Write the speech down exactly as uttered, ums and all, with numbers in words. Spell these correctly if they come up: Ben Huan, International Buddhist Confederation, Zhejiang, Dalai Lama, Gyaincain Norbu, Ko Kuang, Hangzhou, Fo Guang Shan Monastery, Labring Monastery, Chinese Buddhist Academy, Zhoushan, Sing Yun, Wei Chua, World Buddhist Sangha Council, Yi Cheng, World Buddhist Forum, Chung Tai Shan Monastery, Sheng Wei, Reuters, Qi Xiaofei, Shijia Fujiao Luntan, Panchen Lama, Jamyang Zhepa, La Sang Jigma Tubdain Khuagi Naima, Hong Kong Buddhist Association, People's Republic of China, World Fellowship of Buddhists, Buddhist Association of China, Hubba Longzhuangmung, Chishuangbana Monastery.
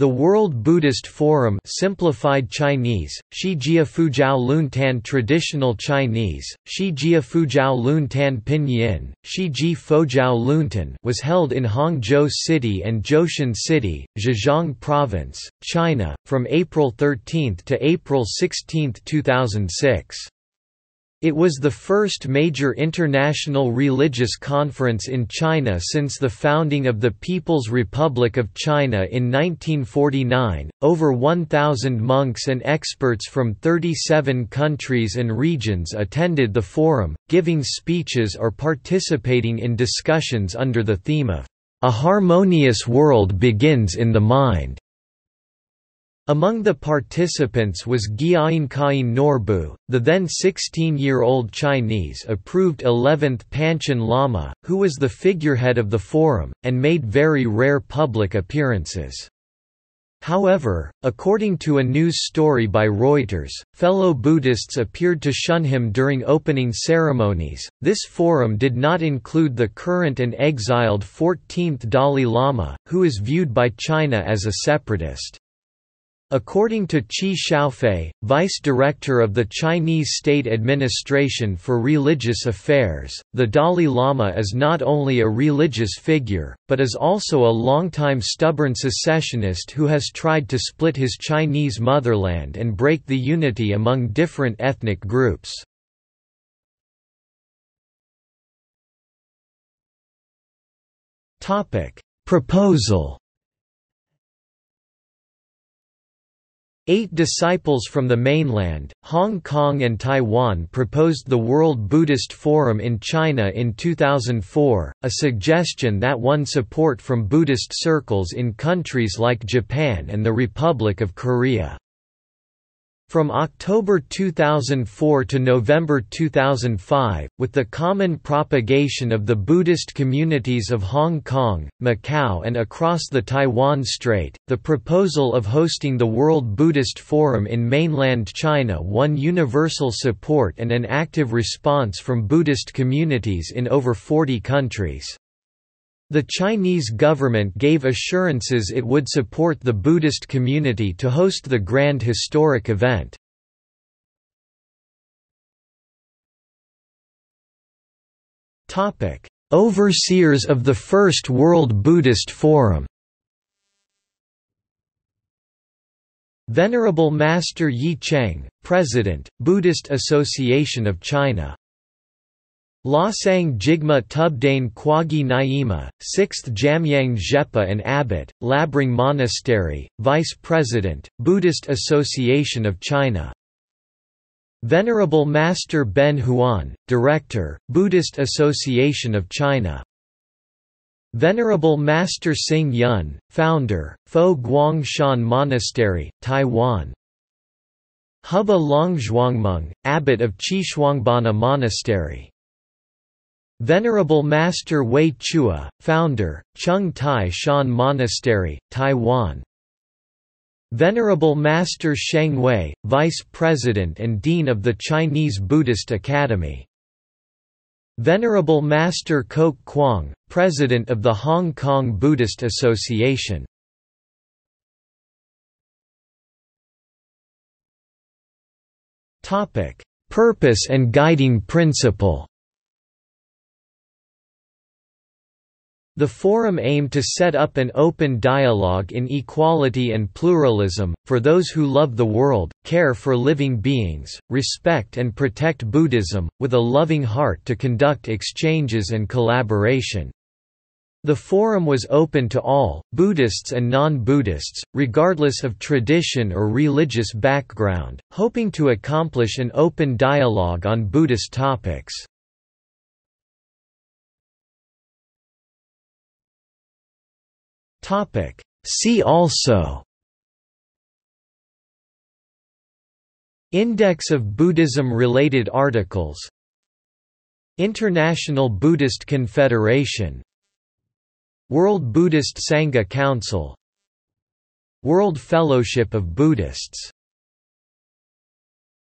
The World Buddhist Forum, simplified Chinese, Shijia Fujiao Luntan, traditional Chinese, Shijia Fujiao Luntan, Pinyin, Shiji Fujiao Luntan, was held in Hangzhou City and Zhoushan City, Zhejiang Province, China, from April thirteenth to April sixteenth two thousand six. It was the first major international religious conference in China since the founding of the People's Republic of China in nineteen forty-nine. Over one thousand monks and experts from thirty-seven countries and regions attended the forum, giving speeches or participating in discussions under the theme of "A harmonious world begins in the mind." Among the participants was Gyaincain Norbu, the then sixteen-year-old Chinese-approved eleventh Panchen Lama, who was the figurehead of the forum, and made very rare public appearances. However, according to a news story by Reuters, fellow Buddhists appeared to shun him during opening ceremonies. This forum did not include the current and exiled fourteenth Dalai Lama, who is viewed by China as a separatist. According to Qi Xiaofei, Vice Director of the Chinese State Administration for Religious Affairs, the Dalai Lama is not only a religious figure, but is also a longtime stubborn secessionist who has tried to split his Chinese motherland and break the unity among different ethnic groups. Proposal. Eight disciples from the mainland, Hong Kong and Taiwan proposed the World Buddhist Forum in China in two thousand four, a suggestion that won support from Buddhist circles in countries like Japan and the Republic of Korea. From October two thousand four to November two thousand five, with the common propagation of the Buddhist communities of Hong Kong, Macau and across the Taiwan Strait, the proposal of hosting the World Buddhist Forum in mainland China won universal support and an active response from Buddhist communities in over forty countries. The Chinese government gave assurances it would support the Buddhist community to host the grand historic event. Overseers of the First World Buddhist Forum. Venerable Master Yi Cheng, President, Buddhist Association of China. La Sang Jigma Tubdain Khuagi Naima, sixth Jamyang Zhepa and Abbot, Labring Monastery, Vice President, Buddhist Association of China. Venerable Master Ben Huan, Director, Buddhist Association of China. Venerable Master Sing Yun, Founder, Fo Guang Shan Monastery, Taiwan. Hubba Longzhuangmung, Abbot of Chishuangbana Monastery. Venerable Master Wei Chua, Founder, Chung Tai Shan Monastery, Taiwan. Venerable Master Sheng Wei, Vice President and Dean of the Chinese Buddhist Academy. Venerable Master Ko Kuang, President of the Hong Kong Buddhist Association. Purpose and guiding principle. The forum aimed to set up an open dialogue in equality and pluralism, for those who love the world, care for living beings, respect and protect Buddhism, with a loving heart to conduct exchanges and collaboration. The forum was open to all, Buddhists and non-Buddhists, regardless of tradition or religious background, hoping to accomplish an open dialogue on Buddhist topics. See also: Index of Buddhism-related articles, International Buddhist Confederation, World Buddhist Sangha Council, World Fellowship of Buddhists.